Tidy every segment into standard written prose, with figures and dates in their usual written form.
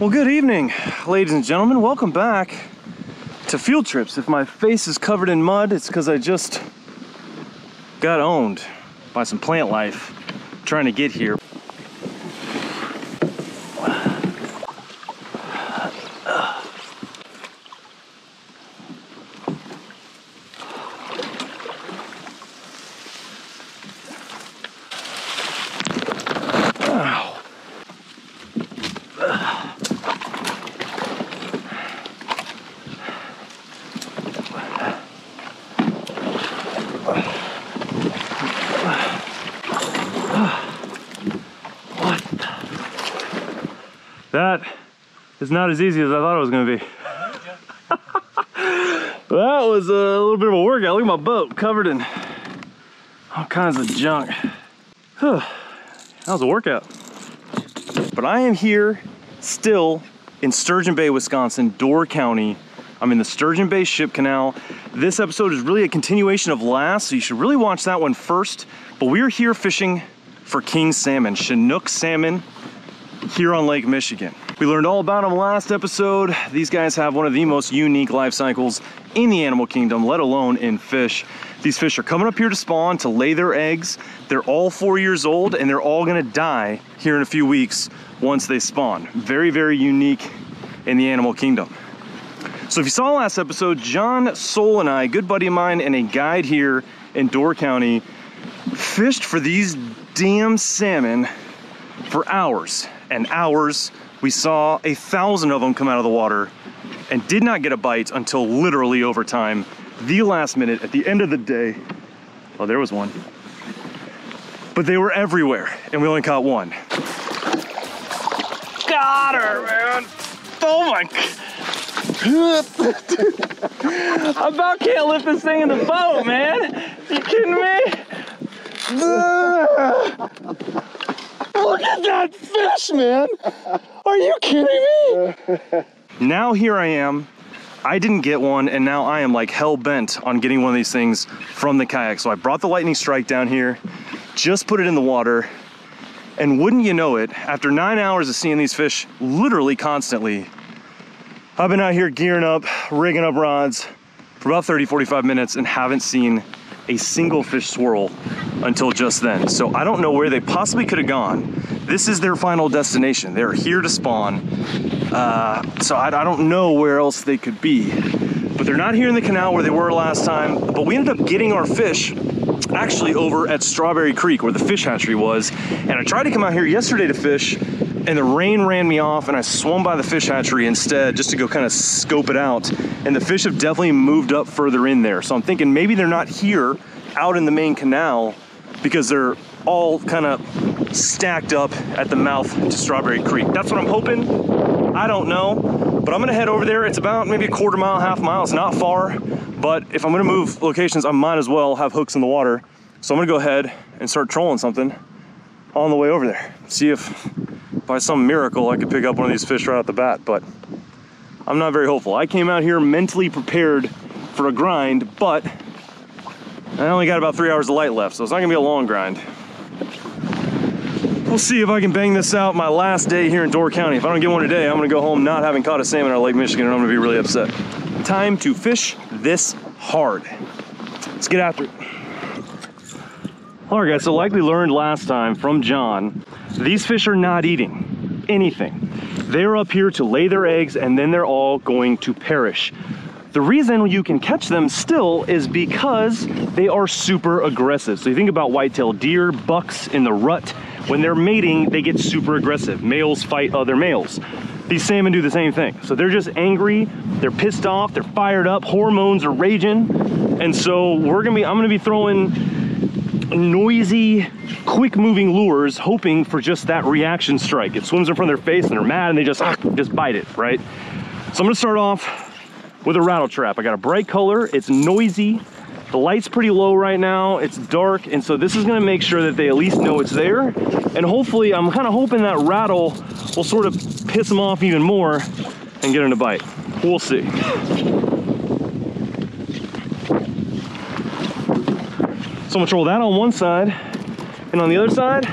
Well, good evening, ladies and gentlemen. Welcome back to Field Trips. If my face is covered in mud, it's because I just got owned by some plant life trying to get here. It's not as easy as I thought it was gonna be. That was a little bit of a workout. Look at my boat covered in all kinds of junk. That was a workout. But I am here still in Sturgeon Bay, Wisconsin, Door County. I'm in the Sturgeon Bay Ship Canal. This episode is really a continuation of last, so you should really watch that one first. But we're here fishing for king salmon, Chinook salmon, here on Lake Michigan. We learned all about them last episode. These guys have one of the most unique life cycles in the animal kingdom, let alone in fish. These fish are coming up here to spawn, to lay their eggs. They're all 4 years old and they're all gonna die here in a few weeks once they spawn. Very, very unique in the animal kingdom. So if you saw last episode, John Soul and I, a good buddy of mine and a guide here in Door County, fished for these damn salmon for hours and hours. We saw 1,000 of them come out of the water and did not get a bite until literally overtime, the last minute, at the end of the day. Oh, there was one. But they were everywhere and we only caught one. Got her, man. Oh my God. I about can't lift this thing in the boat, man. Are you kidding me? Look at that fish, man. Are you kidding me? Now here I am. I didn't get one, and now I am like hell-bent on getting one of these things from the kayak. So I brought the Lightning Strike down here, just put it in the water, and wouldn't you know it, after 9 hours of seeing these fish literally constantly, I've been out here gearing up, rigging up rods for about 30, 45 minutes and haven't seen a single fish swirl until just then. So I don't know where they possibly could have gone. This is their final destination. They're here to spawn. So I don't know where else they could be, but they're not here in the canal where they were last time. But we ended up getting our fish actually over at Strawberry Creek where the fish hatchery was. And I tried to come out here yesterday to fish and the rain ran me off and I swung by the fish hatchery instead just to go kind of scope it out. And the fish have definitely moved up further in there. So I'm thinking maybe they're not here out in the main canal because they're all kind of stacked up at the mouth to Strawberry Creek. That's what I'm hoping. I don't know, but I'm gonna head over there. It's about maybe a quarter mile, half mile. It's not far, but if I'm gonna move locations, I might as well have hooks in the water. So I'm gonna go ahead and start trolling something on the way over there. See if by some miracle I could pick up one of these fish right off the bat, but I'm not very hopeful. I came out here mentally prepared for a grind, but I only got about 3 hours of light left, so it's not gonna be a long grind. We'll see if I can bang this out my last day here in Door County. If I don't get one today, I'm gonna go home not having caught a salmon out of Lake Michigan, and I'm gonna be really upset. Time to fish this hard. Let's get after it. All right, guys, so like we learned last time from John, these fish are not eating anything. They're up here to lay their eggs, and then they're all going to perish. The reason you can catch them still is because they are super aggressive. So you think about white-tailed deer, bucks in the rut. When they're mating, they get super aggressive. Males fight other males. These salmon do the same thing. So they're just angry, they're pissed off, they're fired up, hormones are raging. And so I'm gonna be throwing noisy, quick-moving lures, hoping for just that reaction strike. It swims in front of their face and they're mad and they just bite it, right? So I'm gonna start off with a rattle trap. I got a bright color, it's noisy, the light's pretty low right now, it's dark, and so this is gonna make sure that they at least know it's there, and hopefully, I'm kinda hoping that rattle will sort of piss them off even more and get them to bite. We'll see. So I'm gonna roll that on one side, and on the other side,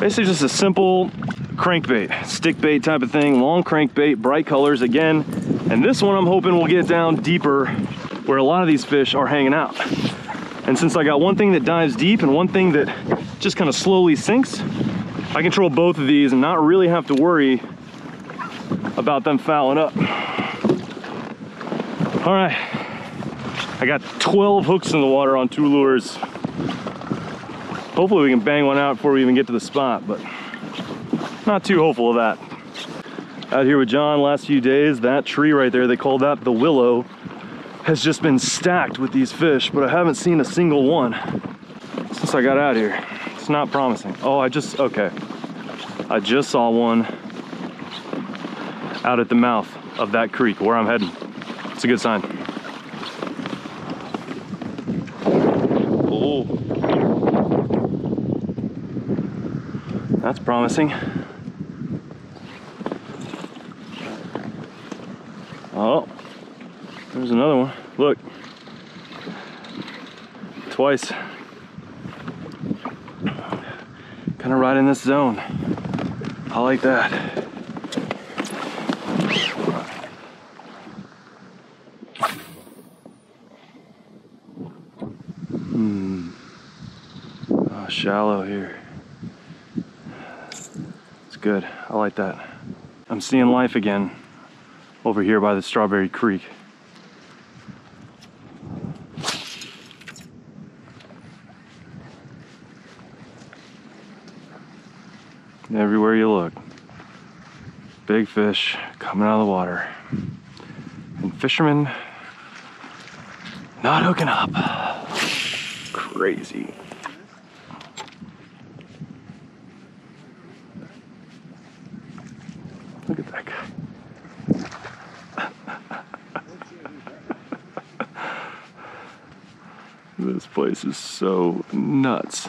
basically just a simple crankbait, stickbait type of thing, long crankbait, bright colors again. And this one I'm hoping will get down deeper where a lot of these fish are hanging out. And since I got one thing that dives deep and one thing that just kind of slowly sinks, I control both of these and not really have to worry about them fouling up. All right, I got 12 hooks in the water on 2 lures. Hopefully we can bang one out before we even get to the spot, but not too hopeful of that. Out here with John last few days, that tree right there, they call that the willow, has just been stacked with these fish, but I haven't seen a single one since I got out here. It's not promising. Oh, I just saw one out at the mouth of that creek where I'm heading. It's a good sign. That's promising. Oh, there's another one. Look, twice. Kind of right in this zone. I like that. Oh, shallow here. Good, I like that. I'm seeing life again over here by the Strawberry Creek. Everywhere you look, big fish coming out of the water. And fishermen not hooking up. Crazy. Look at that guy. This place is so nuts.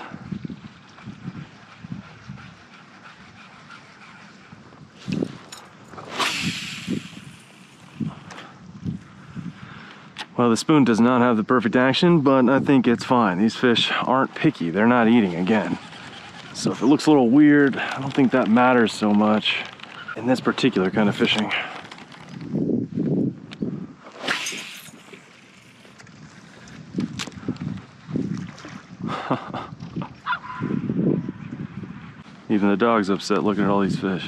Well, the spoon does not have the perfect action, but I think it's fine. These fish aren't picky. They're not eating again. So if it looks a little weird, I don't think that matters so much in this particular kind of fishing. Even the dog's upset looking at all these fish.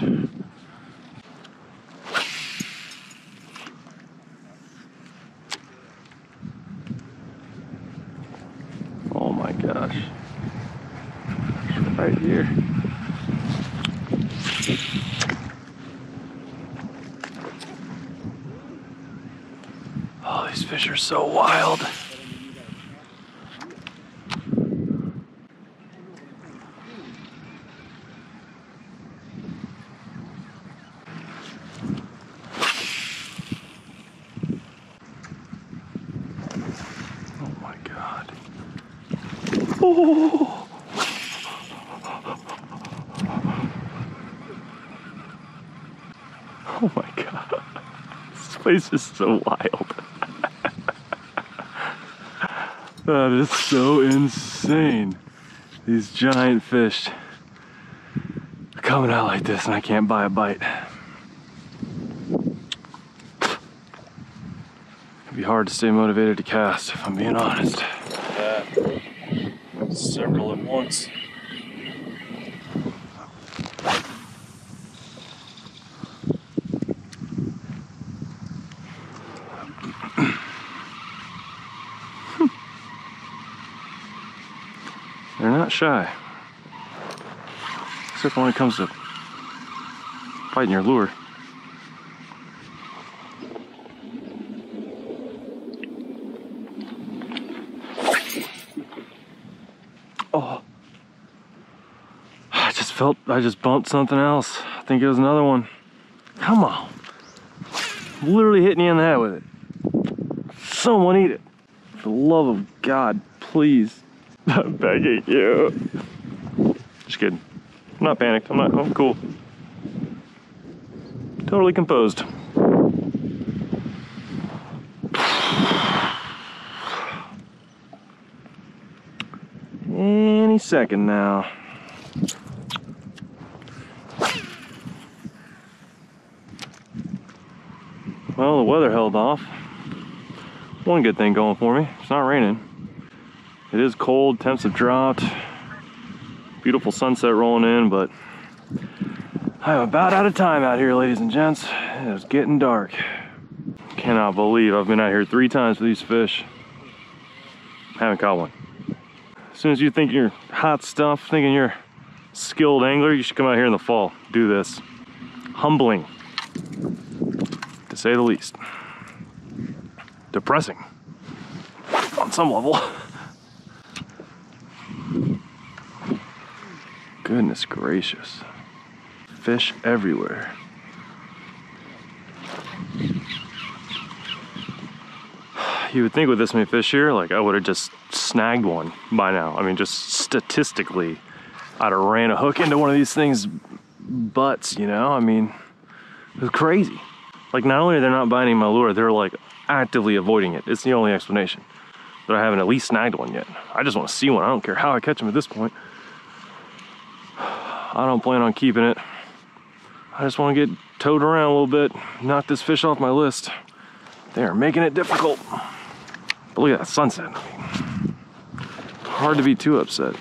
Oh my gosh. Right here. These fish are so wild. Oh my God. Oh. Oh my God. This place is so wild. That is so insane. These giant fish are coming out like this and I can't buy a bite. It'd be hard to stay motivated to cast if I'm being honest. Several at once. They're not shy, except when it comes to fighting your lure. Oh, I just bumped something else. I think it was another one. Come on, I'm literally hitting you in the head with it. Someone eat it. For the love of God, please. I'm begging you. Just kidding. I'm not panicked. I'm cool. Totally composed. Any second now. Well, the weather held off. One good thing going for me, it's not raining. It is cold, temps have dropped. Beautiful sunset rolling in, but I'm about out of time out here, ladies and gents. It's getting dark. Cannot believe I've been out here 3 times with these fish. Haven't caught one. As soon as you think you're hot stuff, thinking you're a skilled angler, you should come out here in the fall. Do this. Humbling, to say the least. Depressing, on some level. Goodness gracious. Fish everywhere. You would think with this many fish here, like I would have just snagged one by now. I mean, just statistically, I'd have ran a hook into one of these things' butts, you know? I mean, it was crazy. Like, not only are they not biting my lure, they're like actively avoiding it. It's the only explanation that I haven't at least snagged one yet. I just want to see one. I don't care how I catch them at this point. I don't plan on keeping it. I just want to get towed around a little bit, knock this fish off my list. They are making it difficult. But look at that sunset. Hard to be too upset.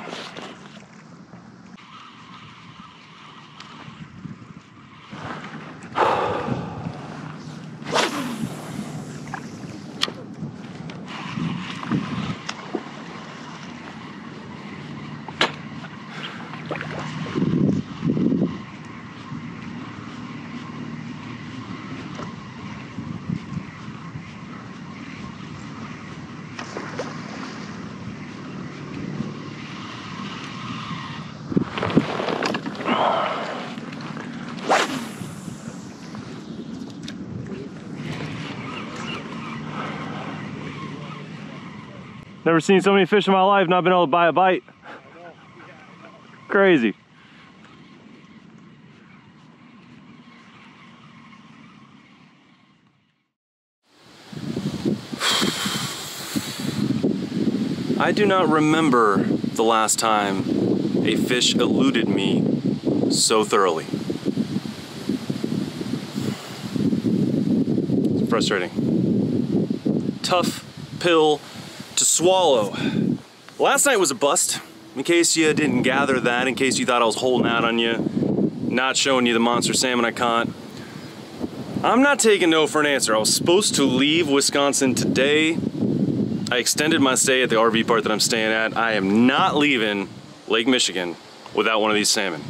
Never seen so many fish in my life, not been able to buy a bite. Crazy. I do not remember the last time a fish eluded me so thoroughly. It's frustrating. Tough pill to swallow. Last night was a bust, in case you didn't gather that, in case you thought I was holding out on you, not showing you the monster salmon I caught. I'm not taking no for an answer. I was supposed to leave Wisconsin today. I extended my stay at the RV park that I'm staying at. I am not leaving Lake Michigan without one of these salmon.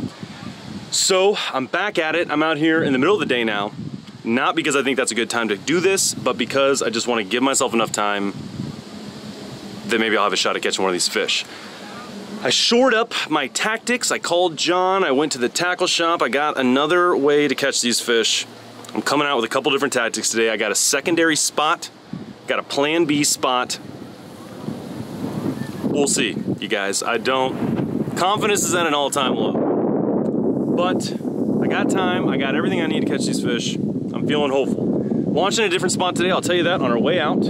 So I'm back at it. I'm out here in the middle of the day now, not because I think that's a good time to do this, but because I just want to give myself enough time then maybe I'll have a shot at catching one of these fish. I shored up my tactics. I called John, I went to the tackle shop. I got another way to catch these fish. I'm coming out with a couple different tactics today. I got a secondary spot, got a plan B spot. We'll see, you guys. I don't, confidence is at an all-time low. But I got time, I got everything I need to catch these fish. I'm feeling hopeful. Launching a different spot today, I'll tell you that on our way out.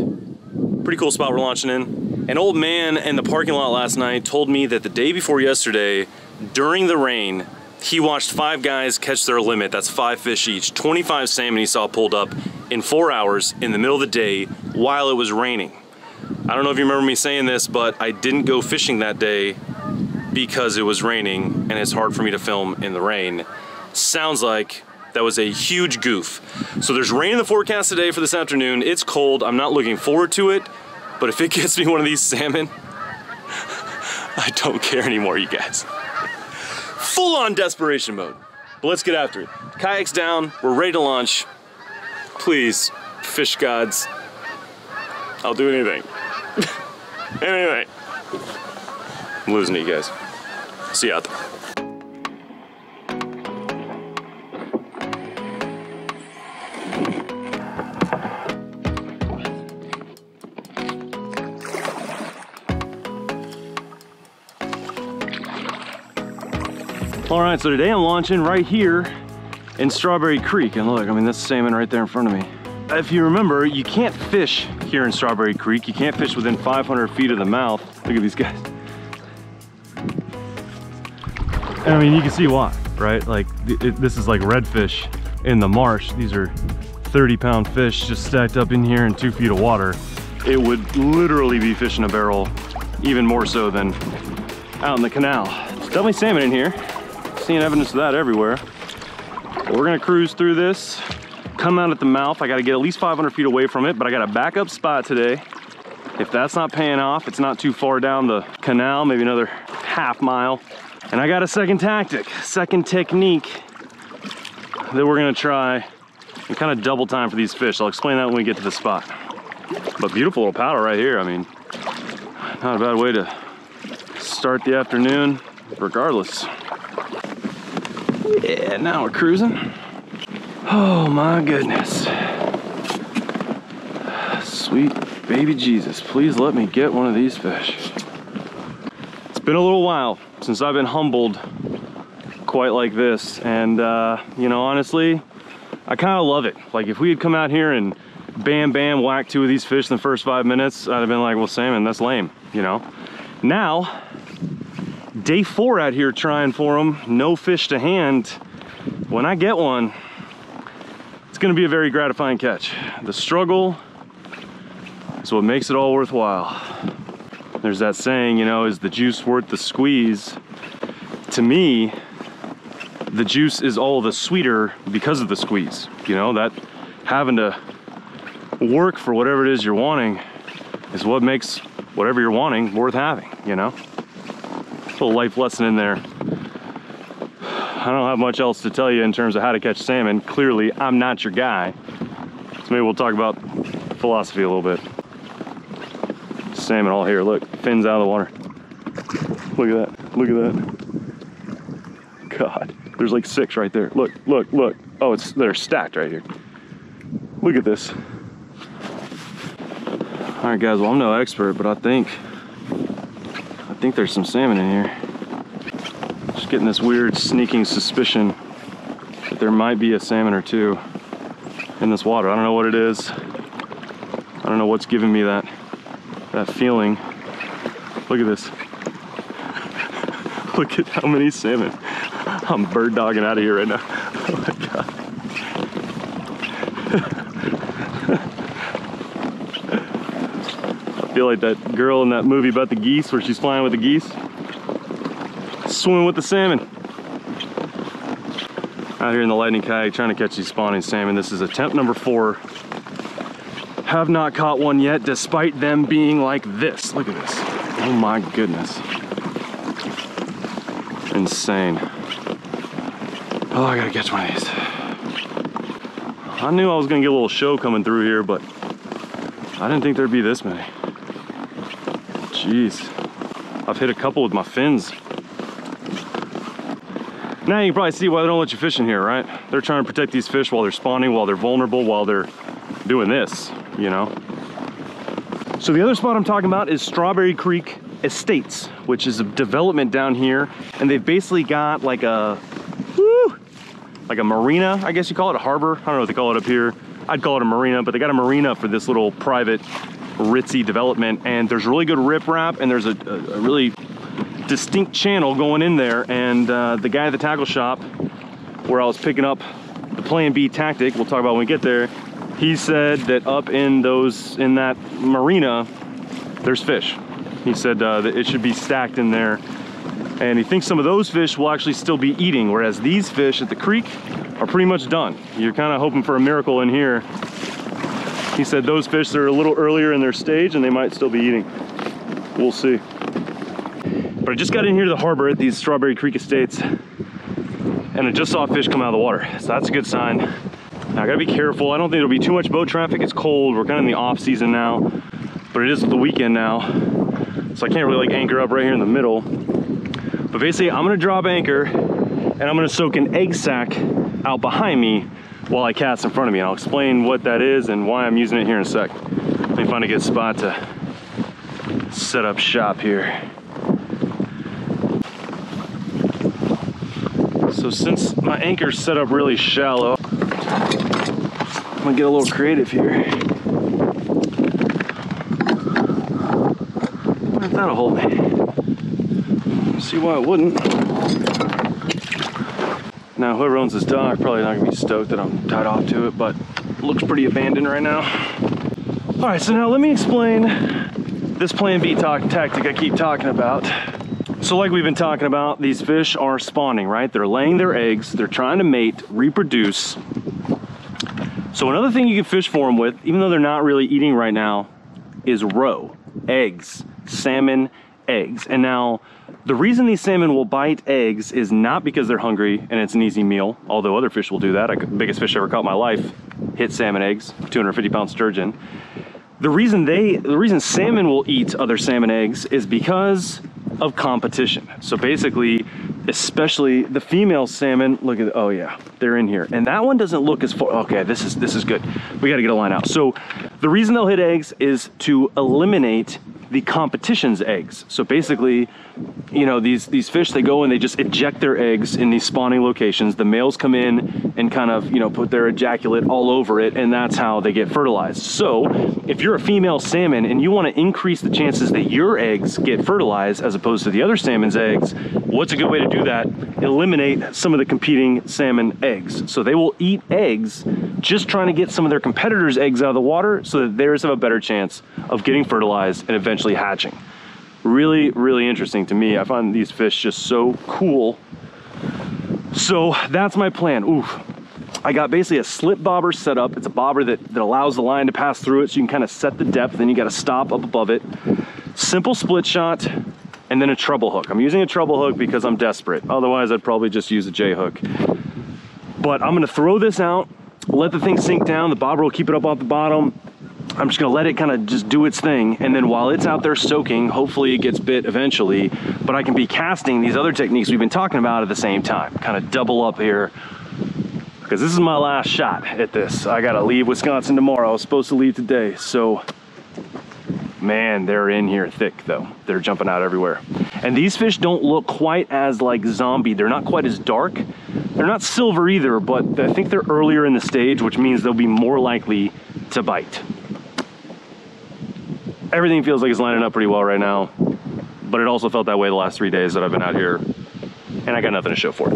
Pretty cool spot we're launching in. An old man in the parking lot last night told me that the day before yesterday, during the rain, he watched 5 guys catch their limit. That's 5 fish each. 25 salmon he saw pulled up in 4 hours in the middle of the day while it was raining. I don't know if you remember me saying this, but I didn't go fishing that day because it was raining and it's hard for me to film in the rain. Sounds like that was a huge goof. So there's rain in the forecast today for this afternoon. It's cold. I'm not looking forward to it. But if it gets me one of these salmon, I don't care anymore, you guys. Full on desperation mode. But let's get after it. Kayak's down, we're ready to launch. Please, fish gods, I'll do anything. Anyway, I'm losing it, you guys. See you out there. All right, so today I'm launching right here in Strawberry Creek. And look, I mean, that's salmon right there in front of me. If you remember, you can't fish here in Strawberry Creek. You can't fish within 500 feet of the mouth. Look at these guys. And I mean, you can see why, right? Like, this is like redfish in the marsh. These are 30-pound fish just stacked up in here in 2 feet of water. It would literally be fish in a barrel, even more so than out in the canal. It's definitely salmon in here. Seeing evidence of that everywhere. But we're gonna cruise through this, come out at the mouth. I gotta get at least 500 feet away from it, but I got a backup spot today. If that's not paying off, it's not too far down the canal, maybe another half mile. And I got a second tactic, second technique that we're gonna try and kind of double time for these fish. I'll explain that when we get to the spot. But beautiful little paddle right here. I mean, not a bad way to start the afternoon, regardless. Yeah, now we're cruising. Oh my goodness. Sweet baby Jesus, please let me get one of these fish. It's been a little while since I've been humbled quite like this. And, you know, honestly, I kind of love it. Like, if we had come out here and bam, bam, whack two of these fish in the first 5 minutes, I'd have been like, well, salmon, that's lame, you know? Now, day four out here trying for them, no fish to hand. When I get one, it's gonna be a very gratifying catch. The struggle is what makes it all worthwhile. There's that saying, you know, is the juice worth the squeeze? To me, the juice is all the sweeter because of the squeeze. You know, that having to work for whatever it is you're wanting is what makes whatever you're wanting worth having, you know? Little life lesson in there. I don't have much else to tell you in terms of how to catch salmon. Clearly, I'm not your guy. So maybe we'll talk about philosophy a little bit. Salmon all here, look, fins out of the water. Look at that, look at that. God. There's like six right there. Look, look, look. Oh, it's they're stacked right here. Look at this. All right, guys, well, I'm no expert, but I think there's some salmon in here. Just getting this weird sneaking suspicion that there might be a salmon or two in this water. I don't know what it is. I don't know what's giving me that feeling. Look at this. Look at how many salmon. I'm bird dogging out of here right now. Oh my God. I feel like that girl in that movie about the geese where she's flying with the geese. Swimming with the salmon. Out here in the lightning kayak trying to catch these spawning salmon. This is attempt number 4. Have not caught one yet despite them being like this. Look at this. Oh my goodness. Insane. Oh, I gotta catch one of these. I knew I was gonna get a little show coming through here, but I didn't think there'd be this many. Jeez. I've hit a couple with my fins. Now you can probably see why they don't let you fish in here, right? They're trying to protect these fish while they're spawning, while they're vulnerable, while they're doing this, you know? So the other spot I'm talking about is Strawberry Creek Estates, which is a development down here, and they've basically got like a, like a marina, I guess you call it, a harbor. I don't know what they call it up here. I'd call it a marina, but they got a marina for this little private ritzy development, and there's really good riprap, and there's a really distinct channel going in there, and the guy at the tackle shop where I was picking up the plan B tactic, we'll talk about when we get there, he said that up in those, in that marina, there's fish. He said that it should be stacked in there. And he thinks some of those fish will actually still be eating, whereas these fish at the creek are pretty much done. You're kind of hoping for a miracle in here. He said those fish are a little earlier in their stage and they might still be eating. We'll see. But I just got in here to the harbor at these Strawberry Creek Estates and I just saw fish come out of the water. So that's a good sign. Now I gotta be careful. I don't think there'll be too much boat traffic. It's cold. We're kind of in the off season now, but it is the weekend now. So I can't really like anchor up right here in the middle. But basically, I'm gonna drop anchor and I'm gonna soak an egg sack out behind me while I cast in front of me. And I'll explain what that is and why I'm using it here in a sec. Let me find a good spot to set up shop here. So since my anchor's set up really shallow, I'm gonna get a little creative here. That'll hold me. See why it wouldn't. Now whoever owns this dock probably not gonna be stoked that I'm tied off to it, but it looks pretty abandoned right now. All right, so now let me explain this plan B tactic I keep talking about. So like we've been talking about, these fish are spawning, right? They're laying their eggs, they're trying to mate, reproduce. So another thing you can fish for them with, even though they're not really eating right now, is roe, eggs, salmon, eggs. And now, the reason these salmon will bite eggs is not because they're hungry and it's an easy meal, although other fish will do that. The biggest fish I ever caught in my life hit salmon eggs, 250-pound sturgeon. The reason salmon will eat other salmon eggs is because of competition. So basically, especially the female salmon, look at, oh yeah, they're in here. And that one doesn't look as far, okay, this is good. We gotta get a line out. So the reason they'll hit eggs is to eliminate the competition's eggs. So basically, you know, these fish, they go and they just eject their eggs in these spawning locations. The males come in and kind of, you know, put their ejaculate all over it, and that's how they get fertilized. So if you're a female salmon and you want to increase the chances that your eggs get fertilized as opposed to the other salmon's eggs, what's a good way to do that? Eliminate some of the competing salmon eggs. So they will eat eggs, just trying to get some of their competitors' eggs out of the water so that theirs have a better chance of getting fertilized and eventually hatching. Really, really interesting to me. I find these fish just so cool. So that's my plan. Oof. I got basically a slip bobber set up. It's a bobber that allows the line to pass through it so you can kind of set the depth, then you got to stop up above it. Simple split shot, and then a treble hook. I'm using a treble hook because I'm desperate. Otherwise, I'd probably just use a J hook. But I'm gonna throw this out, let the thing sink down, the bobber will keep it up off the bottom. I'm just gonna let it kind of just do its thing, and then while it's out there soaking, hopefully it gets bit eventually, but I can be casting these other techniques we've been talking about at the same time. Kind of double up here, because this is my last shot at this. I gotta leave Wisconsin tomorrow. I was supposed to leave today, so man, they're in here thick though. They're jumping out everywhere. And these fish don't look quite as like zombie. They're not quite as dark. They're not silver either, but I think they're earlier in the stage, which means they'll be more likely to bite. Everything feels like it's lining up pretty well right now, but it also felt that way the last 3 days that I've been out here, and I got nothing to show for it.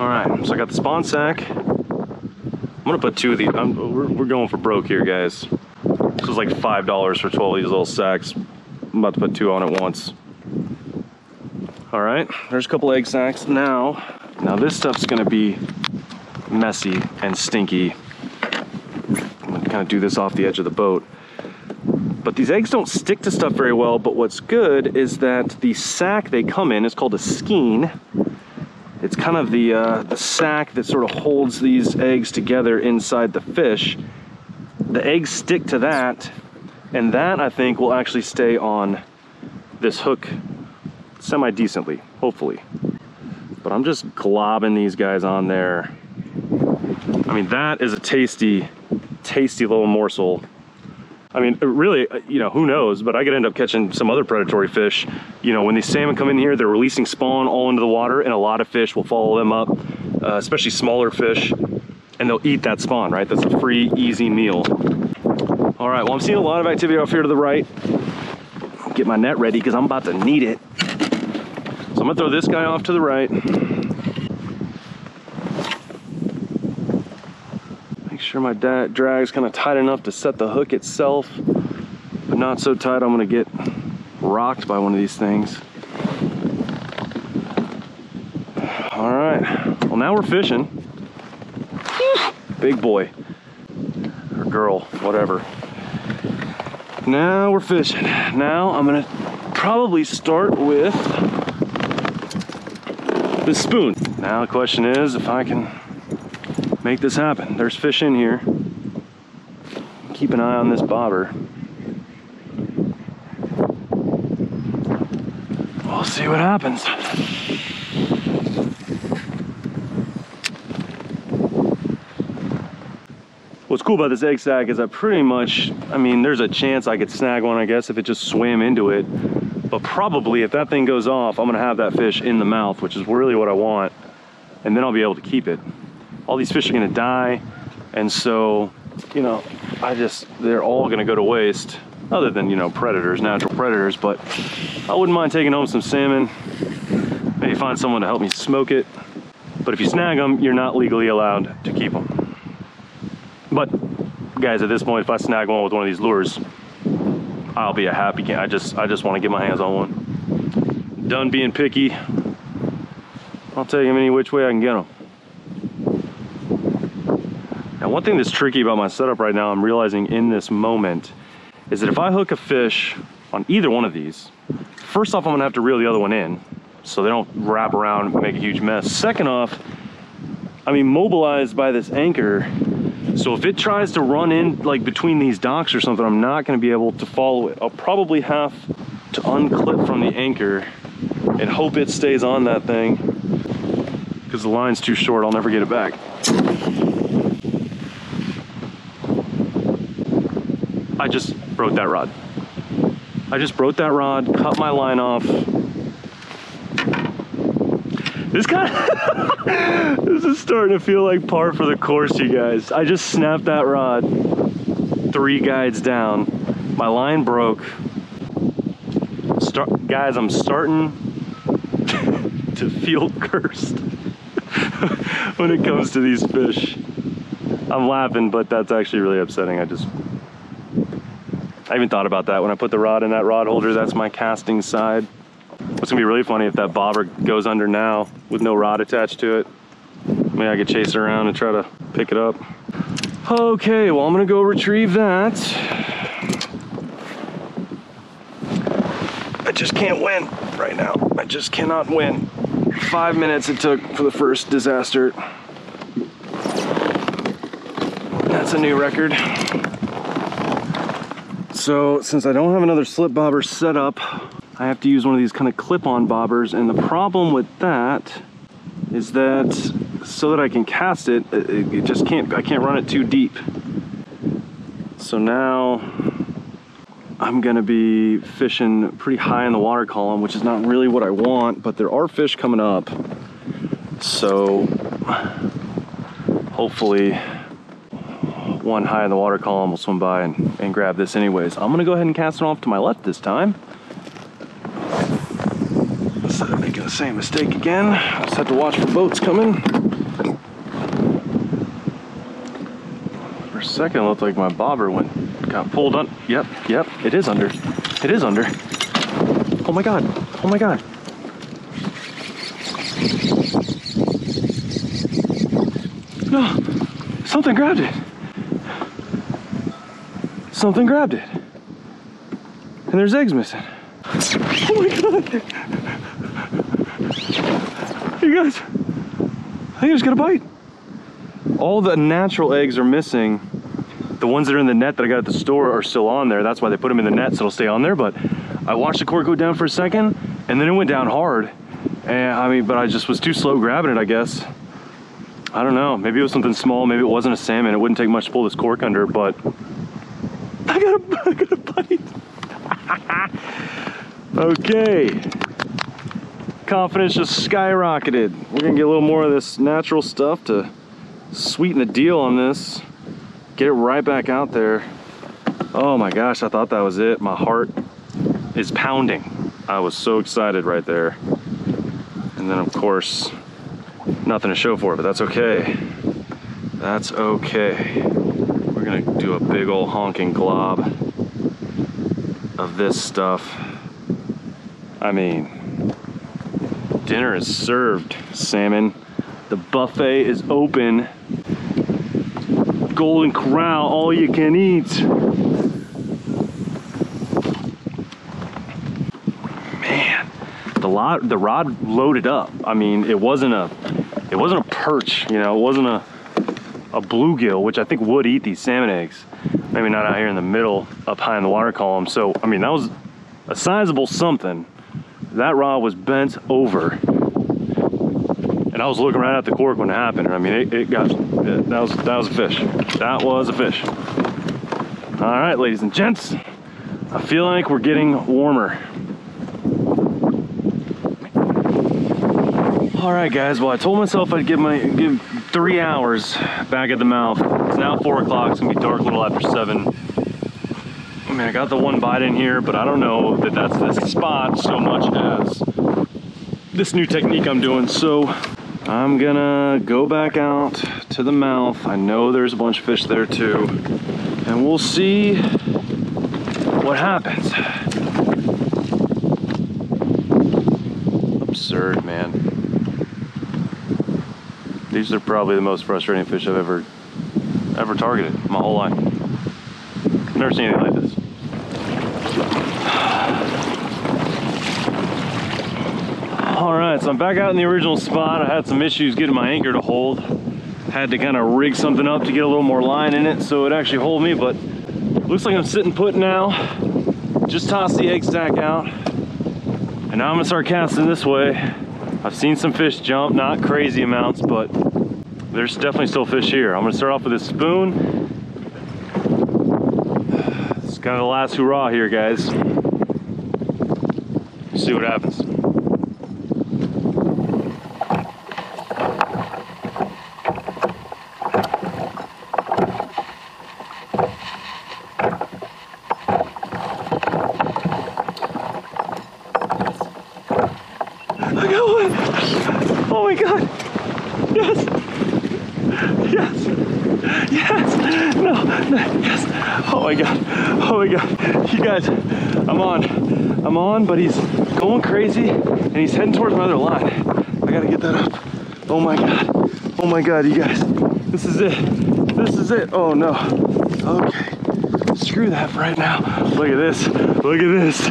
All right, so I got the spawn sack. I'm gonna put two of these, we're going for broke here, guys. This was like $5 for 12 of these little sacks. I'm about to put two on at once. All right, there's a couple egg sacks. Now this stuff's gonna be messy and stinky. I'm gonna kind of do this off the edge of the boat. But these eggs don't stick to stuff very well, but what's good is that the sack they come in is called a skein. It's kind of the sack that sort of holds these eggs together inside the fish. The eggs stick to that, and that I think will actually stay on this hook semi-decently, hopefully. But I'm just globbing these guys on there. I mean, that is a tasty, tasty little morsel. I mean, really, you know, who knows, but I could end up catching some other predatory fish. You know, when these salmon come in here, they're releasing spawn all into the water, and a lot of fish will follow them up, especially smaller fish, and they'll eat that spawn, right? That's a free, easy meal. All right, well, I'm seeing a lot of activity off here to the right. Get my net ready, because I'm about to need it. So I'm gonna throw this guy off to the right. Sure, my drag's kind of tight enough to set the hook itself, but not so tight I'm gonna get rocked by one of these things. All right, well, now we're fishing. Big boy or girl, whatever. Now we're fishing. Now I'm gonna probably start with the spoon. Now the question is if I can make this happen. There's fish in here. Keep an eye on this bobber. We'll see what happens. What's cool about this egg sack is I mean, there's a chance I could snag one, I guess, if it just swam into it. But probably if that thing goes off, I'm gonna have that fish in the mouth, which is really what I want. And then I'll be able to keep it. All these fish are gonna die, and so, you know, they're all gonna go to waste, other than, you know, predators, natural predators, but I wouldn't mind taking home some salmon, to find someone to help me smoke it. But if you snag them, you're not legally allowed to keep them. But guys, at this point, if I snag one with one of these lures, I'll be a happy camper. I just want to get my hands on one. Done being picky. I'll take them any which way I can get them. Now, one thing that's tricky about my setup right now, I'm realizing in this moment, is that if I hook a fish on either one of these, first off, I'm gonna have to reel the other one in so they don't wrap around and make a huge mess. Second off, I'm immobilized by this anchor. So if it tries to run in like between these docks or something, I'm not gonna be able to follow it. I'll probably have to unclip from the anchor and hope it stays on that thing, because the line's too short, I'll never get it back. I just broke that rod. I just broke that rod, cut my line off. This kind of, this is starting to feel like par for the course, you guys. I just snapped that rod 3 guides down. My line broke. Guys, I'm starting to feel cursed when it comes to these fish. I'm laughing, but that's actually really upsetting. I even thought about that when I put the rod in that rod holder. That's my casting side. What's gonna be really funny if that bobber goes under now with no rod attached to it. Maybe I could chase it around and try to pick it up. Okay, well, I'm gonna go retrieve that. I just can't win right now. I just cannot win. 5 minutes it took for the first disaster. That's a new record. So since I don't have another slip bobber set up, I have to use one of these kind of clip-on bobbers. And the problem with that is that so that I can cast it, it just can't, I can't run it too deep. So now I'm gonna be fishing pretty high in the water column, which is not really what I want, but there are fish coming up. So hopefully one high in the water column will swim by and grab this anyways. I'm gonna go ahead and cast it off to my left this time. Instead of making the same mistake again, I just have to watch for boats coming. For a second, it looked like my bobber got pulled on. Yep, it is under. It is under. Oh my God, oh my God. No, something grabbed it. Something grabbed it, and there's eggs missing. Oh my God. You guys, I think I just got a bite. All the natural eggs are missing. The ones that are in the net that I got at the store are still on there. That's why they put them in the net, so it'll stay on there. But I watched the cord go down for a second, and then it went down hard. And I mean, but I just was too slow grabbing it, I guess. I don't know, maybe it was something small. Maybe it wasn't a salmon. It wouldn't take much to pull this cork under, but I got a bite. Okay. Confidence just skyrocketed. We're gonna get a little more of this natural stuff to sweeten the deal on this. Get it right back out there. Oh my gosh, I thought that was it. My heart is pounding. I was so excited right there. And then of course, nothing to show for it, but that's okay. That's okay. We're gonna do a big old honking glob of this stuff. I mean, dinner is served, salmon. The buffet is open. Golden Corral, all you can eat. Man, the rod loaded up. I mean, it wasn't a perch, you know, it wasn't a bluegill, which I think would eat these salmon eggs. Maybe not out here in the middle, up high in the water column. So, I mean, that was a sizable something. That rod was bent over. And I was looking right at the cork when it happened. And I mean, that was a fish. That was a fish. All right, ladies and gents, I feel like we're getting warmer. All right, guys, well, I told myself I'd give 3 hours back at the mouth. It's now 4 o'clock, it's gonna be dark a little after 7. I mean, I got the one bite in here, but I don't know that that's this spot so much as this new technique I'm doing. So I'm gonna go back out to the mouth. I know there's a bunch of fish there too, and we'll see what happens. Absurd, man. These are probably the most frustrating fish I've ever targeted my whole life. Never seen anything like this. Alright, so I'm back out in the original spot. I had some issues getting my anchor to hold. Had to kind of rig something up to get a little more line in it so it actually hold me, but looks like I'm sitting put now. Just tossed the egg sack out, and now I'm gonna start casting this way. I've seen some fish jump, not crazy amounts, but there's definitely still fish here. I'm gonna start off with this spoon. It's kind of the last hurrah here, guys. See what happens. I'm on, but he's going crazy and he's heading towards my other line. I gotta get that up. Oh my god. Oh my god, you guys. This is it. This is it. Oh no. Okay. Screw that for right now. Look at this. Look at this.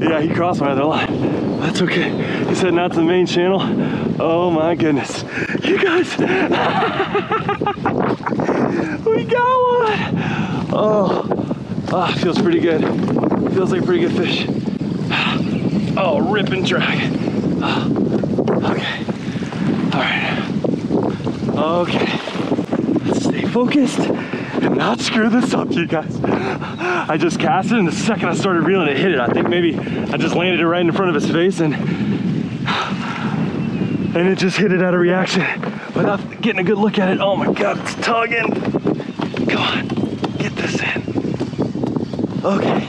Yeah, he crossed my other line. That's okay. He's heading out to the main channel. Oh my goodness. You guys. We got one. Oh, feels pretty good. Feels like a pretty good fish. Oh, rip and drag. Okay. All right. Okay. Let's stay focused and not screw this up, you guys. I just cast it, and the second I started reeling, it hit it. I think maybe I just landed it right in front of his face, and it just hit it out of reaction without getting a good look at it. Oh my God, it's tugging. Come on, get this in. Okay.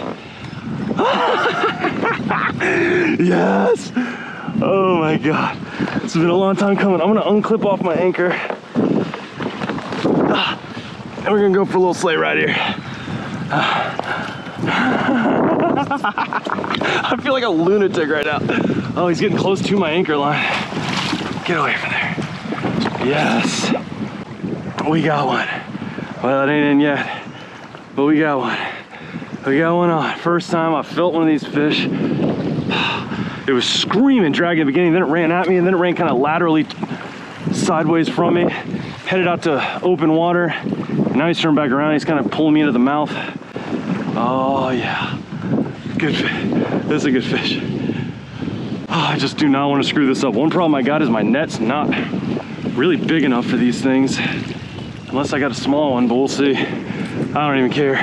Yes! Oh my god. It's been a long time coming. I'm gonna unclip off my anchor. And we're gonna go for a little sleigh ride here. I feel like a lunatic right now. Oh, he's getting close to my anchor line. Get away from there. Yes! We got one. Well, it ain't in yet, but we got one. We got one on. First time I felt one of these fish. It was screaming drag at the beginning, then it ran at me, and then it ran kind of laterally sideways from me, headed out to open water. And now he's turned back around. He's kind of pulling me into the mouth. Oh yeah, good fish. This is a good fish. Oh, I just do not want to screw this up. One problem I got is my net's not really big enough for these things, unless I got a small one, but we'll see. I don't even care.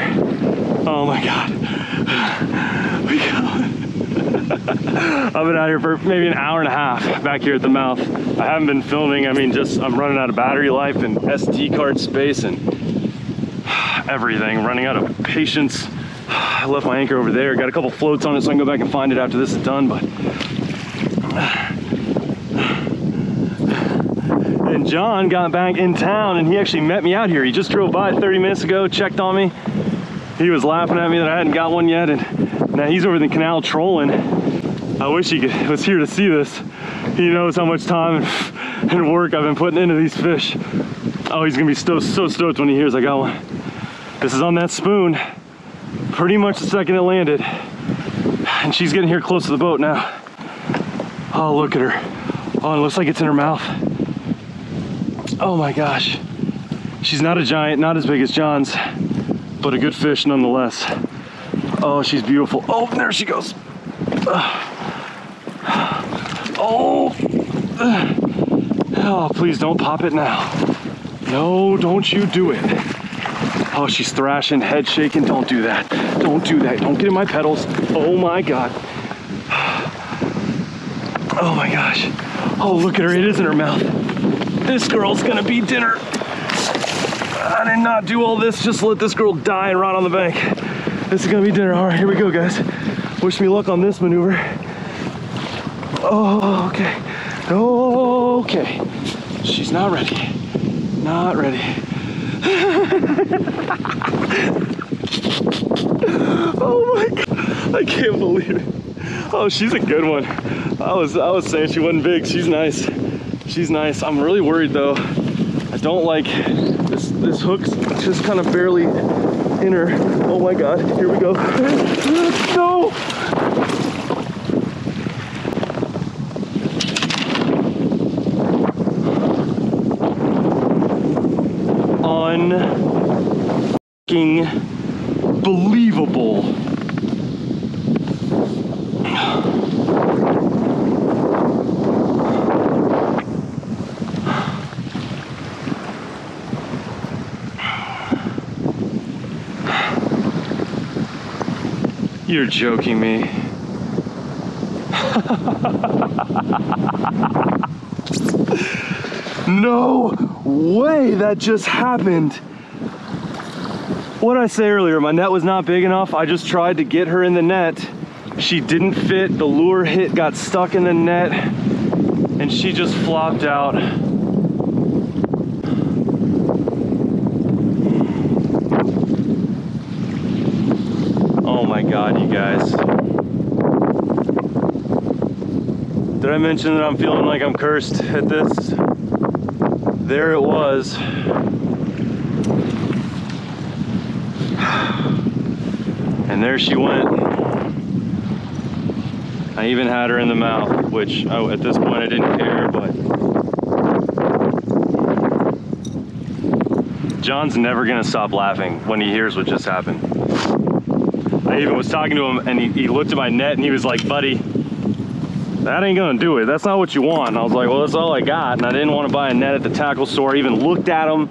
Oh my god, we got one. I've been out here for maybe an hour and a half back here at the mouth. I haven't been filming. I mean, just I'm running out of battery life and SD card space and everything. Running out of patience. I left my anchor over there. Got a couple floats on it so I can go back and find it after this is done. But and John got back in town and he actually met me out here. He just drove by 30 minutes ago, checked on me. He was laughing at me that I hadn't got one yet, and now he's over the canal trolling. I wish he was here to see this. He knows how much time and work I've been putting into these fish. Oh, he's gonna be so stoked when he hears I got one. This is on that spoon, pretty much the second it landed. And she's getting here close to the boat now. Oh, look at her. Oh, it looks like it's in her mouth. Oh my gosh. She's not a giant, not as big as John's, but a good fish nonetheless. Oh, she's beautiful. Oh, there she goes. Oh. Oh, please don't pop it now. No, don't you do it. Oh, she's thrashing, head shaking. Don't do that. Don't do that. Don't get in my pedals. Oh my god. Oh my gosh. Oh, look at her. It is in her mouth. This girl's gonna be dinner. I did not do all this just to let this girl die and rot on the bank. This is gonna be dinner. All right, here we go, guys. Wish me luck on this maneuver. Okay, okay. She's not ready. Not ready. Oh my God, I can't believe it. Oh, she's a good one. I was saying she wasn't big. She's nice. She's nice. I'm really worried though. I don't like this hook's just kind of barely in her. Oh my God, here we go. No. Unbelievable. You're joking me. No way that just happened. What did I say earlier? My net was not big enough. I just tried to get her in the net. She didn't fit. The lure hit, got stuck in the net, and she just flopped out. Oh my God, you guys. Did I mention that I'm feeling like I'm cursed at this? There it was. And there she went. I even had her in the mouth, which at this point I didn't care, but John's never gonna stop laughing when he hears what just happened. I even was talking to him and he looked at my net and he was like, buddy, that ain't gonna do it. That's not what you want. And I was like, well, that's all I got. And I didn't want to buy a net at the tackle store. I even looked at him.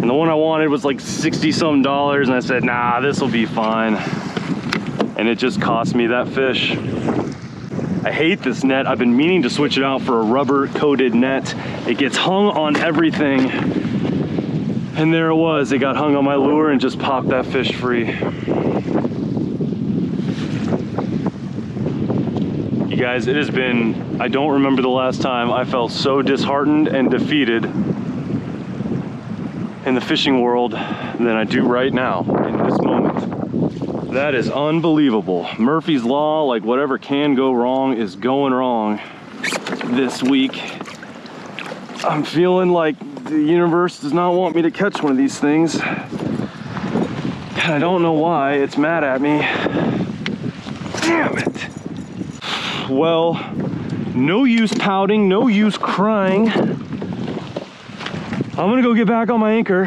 And the one I wanted was like $60 some, and I said, nah, this will be fine. And it just cost me that fish. I hate this net. I've been meaning to switch it out for a rubber coated net. It gets hung on everything. And there it was. It got hung on my lure and just popped that fish free. You guys, it has been, I don't remember the last time I felt so disheartened and defeated in the fishing world than I do right now in this moment. That is unbelievable. Murphy's Law, like whatever can go wrong is going wrong this week. I'm feeling like the universe does not want me to catch one of these things. And I don't know why, it's mad at me. Damn it. Well, no use pouting, no use crying. I'm gonna go get back on my anchor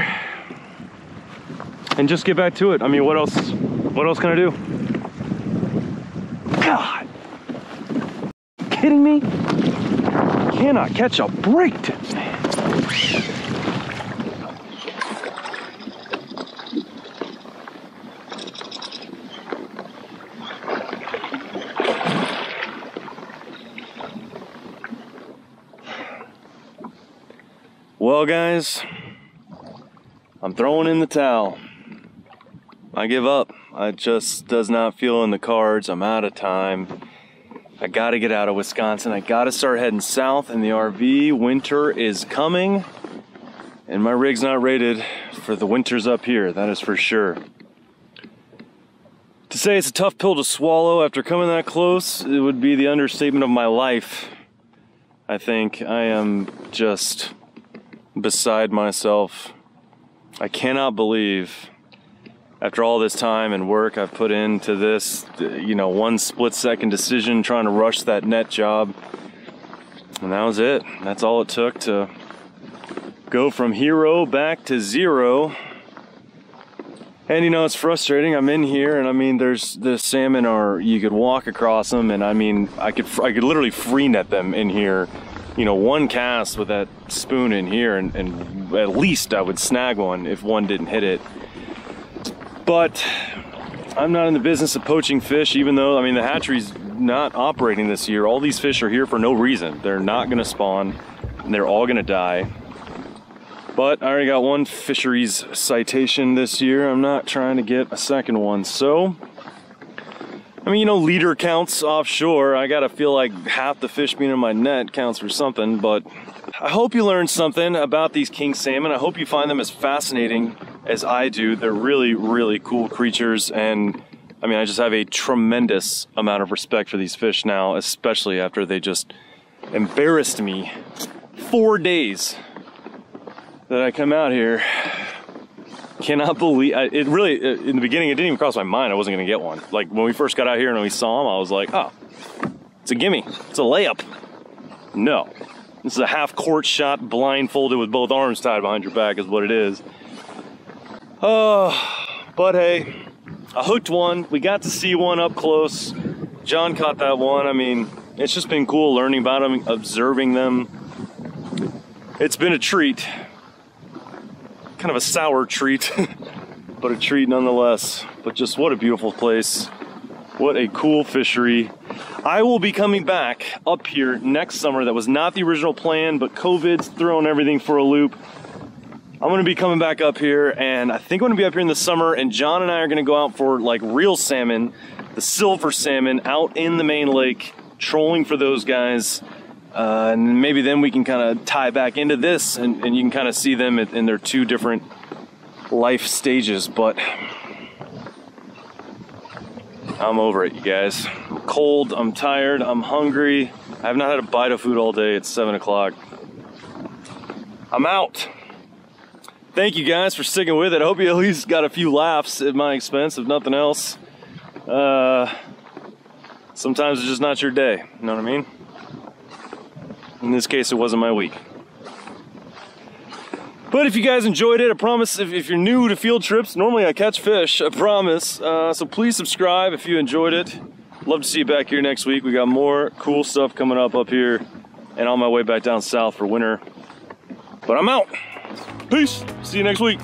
and just get back to it. I mean, what else can I do? God, kidding me? I cannot catch a break today. Well guys, I'm throwing in the towel. I give up. I just does not feel in the cards. I'm out of time. I gotta get out of Wisconsin. I gotta start heading south in the RV. Winter is coming and my rig's not rated for the winters up here, that is for sure. To say it's a tough pill to swallow after coming that close, it would be the understatement of my life. I think I am just beside myself. I cannot believe after all this time and work I've put into this, you know, one split-second decision trying to rush that net job, and that was it. That's all it took to go from hero back to zero. And you know, it's frustrating. I'm in here and I mean, there's the salmon are, you could walk across them, and I mean, I could literally free net them in here. You know, one cast with that spoon in here, and at least I would snag one if one didn't hit it. But I'm not in the business of poaching fish, even though, I mean, the hatchery's not operating this year. All these fish are here for no reason. They're not gonna spawn, and they're all gonna die. But I already got one fisheries citation this year. I'm not trying to get a second one, so I mean, you know, leader counts offshore. I gotta feel like half the fish being in my net counts for something, but I hope you learned something about these king salmon. I hope you find them as fascinating as I do. They're really, really cool creatures, and I mean, I just have a tremendous amount of respect for these fish now, especially after they just embarrassed me 4 days that I come out here. Cannot believe it. Really, in the beginning, it didn't even cross my mind I wasn't gonna get one. Like when we first got out here and we saw them, I was like, oh, it's a gimme, it's a layup. No, this is a half court shot blindfolded with both arms tied behind your back is what it is. Oh, but hey, I hooked one. We got to see one up close. John caught that one. I mean, it's just been cool learning about them, observing them. It's been a treat. Kind of a sour treat, but a treat nonetheless. But just what a beautiful place. What a cool fishery. I will be coming back up here next summer. That was not the original plan, but COVID's thrown everything for a loop. I'm gonna be coming back up here, and I think I'm gonna be up here in the summer, and John and I are gonna go out for like real salmon, the silver salmon, out in the main lake, trolling for those guys. And maybe then we can kind of tie back into this, and you can kind of see them in their two different life stages. But I'm over it, you guys. I'm cold, I'm tired, I'm hungry. I have not had a bite of food all day. It's 7 o'clock. I'm out. Thank you guys for sticking with it. I hope you at least got a few laughs at my expense, if nothing else. Sometimes it's just not your day, you know what I mean? In this case, it wasn't my week. But if you guys enjoyed it, I promise, if you're new to field trips, normally I catch fish, I promise. So please subscribe if you enjoyed it. Love to see you back here next week. We got more cool stuff coming up here and on my way back down south for winter. But I'm out. Peace. See you next week.